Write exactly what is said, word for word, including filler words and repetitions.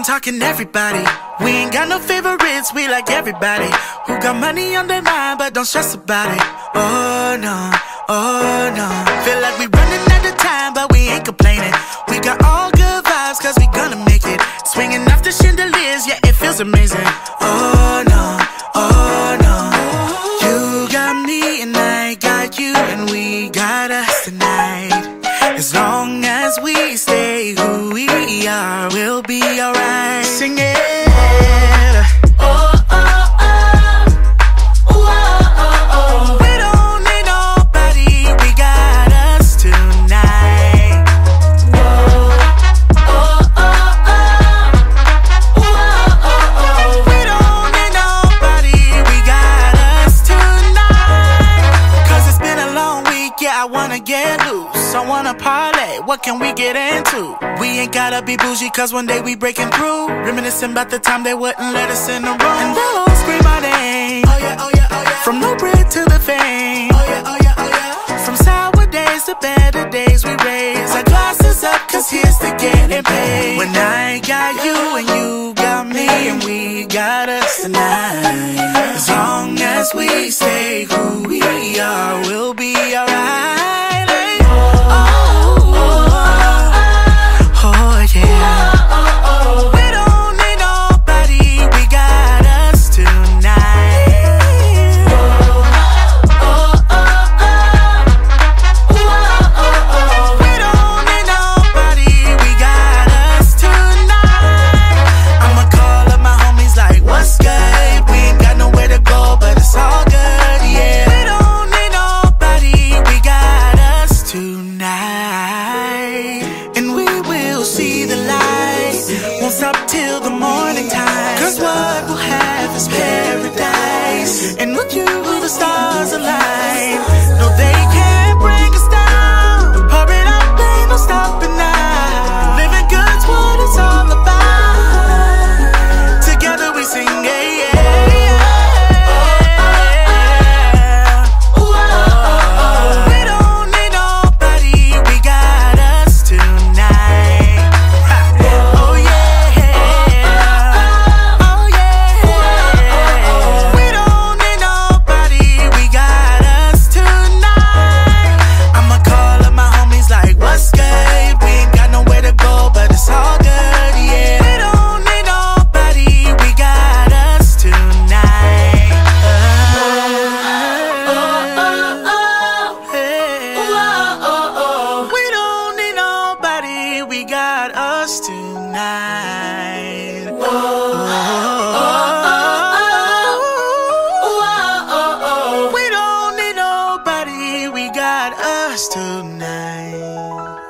I'm talking everybody. We ain't got no favorites, we like everybody. Who got money on their mind, but don't stress about it. Oh no, oh no. Feel like we running out of time, but we ain't complaining. We got all good vibes, cause we gonna make it. Swinging off the chandeliers, yeah, it feels amazing. Oh no, oh no. You got me and I got you, and we got us tonight. As long as we stay who we are, we'll be alright. Sing it. Oh, oh, oh. Ooh, oh, oh, oh. We don't need nobody, we got us tonight. Whoa. Oh, oh, oh. Ooh, oh, oh, oh. We don't need nobody, we got us tonight. Cause it's been a long week, yeah, I wanna get loose. I wanna parlay, what can we get into? We ain't gotta be bougie, cause one day we breaking through. Reminiscing about the time they wouldn't let us in the room. And they'll scream my name, oh yeah, oh yeah, oh yeah. From no bread to the fame, oh yeah, oh yeah, oh yeah. From sour days to better days we raise our glasses up, cause here's the getting paid. When I got you and you got me, and we got us tonight. As long as we stay who we are, we'll be alright. And with you, the stars align. No, they can't bring us down. Pour it up, ain't no stopping now. Living good's what it's all about. Together we sing, yeah, yeah. We don't need nobody, we got us tonight. Oh yeah, oh yeah. Tonight.